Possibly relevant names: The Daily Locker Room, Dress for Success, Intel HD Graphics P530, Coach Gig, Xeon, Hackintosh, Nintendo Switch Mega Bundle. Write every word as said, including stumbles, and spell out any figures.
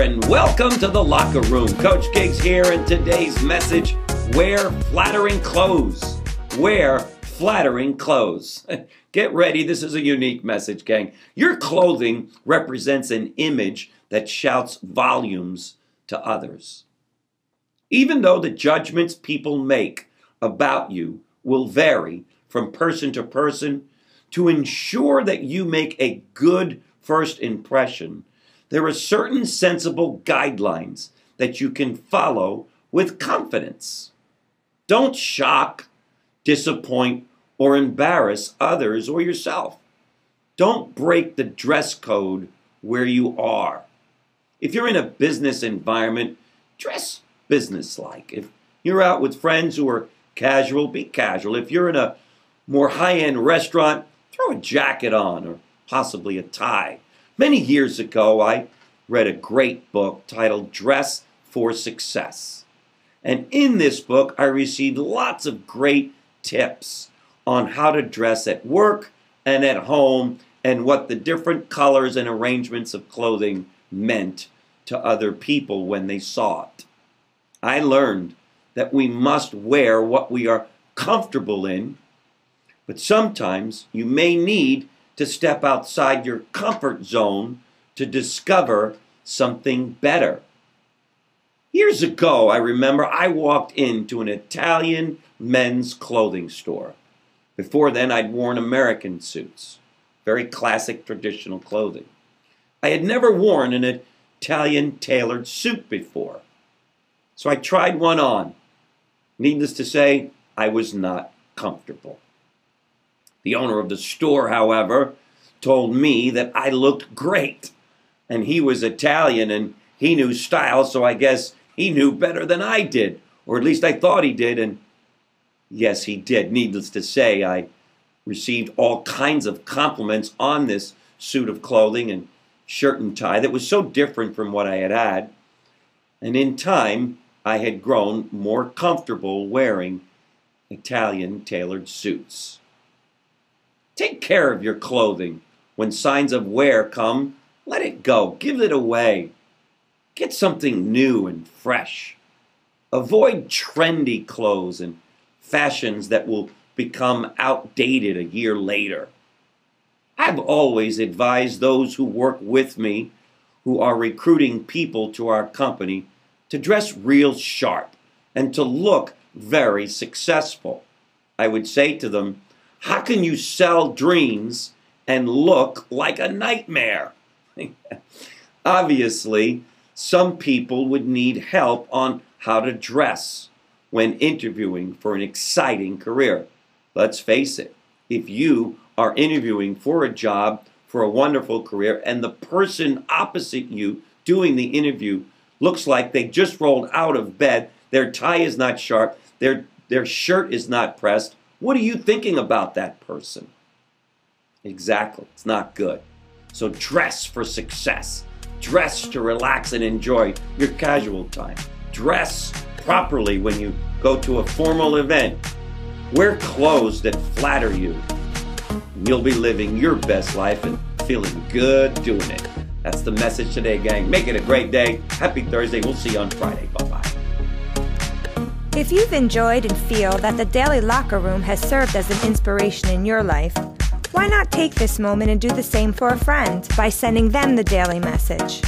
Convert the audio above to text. there, and welcome to the Locker Room. Coach Gig's here, and today's message, wear flattering clothes. Wear flattering clothes. Get ready, this is a unique message, gang. Your clothing represents an image that shouts volumes to others. Even though the judgments people make about you will vary from person to person, to ensure that you make a good first impression, there are certain sensible guidelines that you can follow with confidence. Don't shock, disappoint, or embarrass others or yourself. Don't break the dress code where you are. If you're in a business environment, dress business-like. If you're out with friends who are casual, be casual. If you're in a more high-end restaurant, throw a jacket on or possibly a tie. Many years ago, I read a great book titled Dress for Success. And in this book, I received lots of great tips on how to dress at work and at home and what the different colors and arrangements of clothing meant to other people when they saw it. I learned that we must wear what we are comfortable in, but sometimes you may need to step outside your comfort zone to discover something better. Years ago, I remember I walked into an Italian men's clothing store. Before then, I'd worn American suits, very classic traditional clothing. I had never worn an Italian tailored suit before, so I tried one on. Needless to say, I was not comfortable. The owner of the store, however, told me that I looked great, and he was Italian and he knew style, so I guess he knew better than I did, or at least I thought he did, and yes, he did. Needless to say, I received all kinds of compliments on this suit of clothing and shirt and tie that was so different from what I had had, and in time, I had grown more comfortable wearing Italian tailored suits. Take care of your clothing. When signs of wear come, let it go. Give it away. Get something new and fresh. Avoid trendy clothes and fashions that will become outdated a year later. I've always advised those who work with me, who are recruiting people to our company, to dress real sharp and to look very successful. I would say to them, how can you sell dreams and look like a nightmare? Obviously, some people would need help on how to dress when interviewing for an exciting career. Let's face it, if you are interviewing for a job, for a wonderful career, and the person opposite you doing the interview looks like they just rolled out of bed, their tie is not sharp, their, their shirt is not pressed, what are you thinking about that person? Exactly. It's not good. So dress for success. Dress to relax and enjoy your casual time. Dress properly when you go to a formal event. Wear clothes that flatter you. And you'll be living your best life and feeling good doing it. That's the message today, gang. Make it a great day. Happy Thursday. We'll see you on Friday. Bye-bye. If you've enjoyed and feel that the Daily Locker Room has served as an inspiration in your life, why not take this moment and do the same for a friend by sending them the daily message?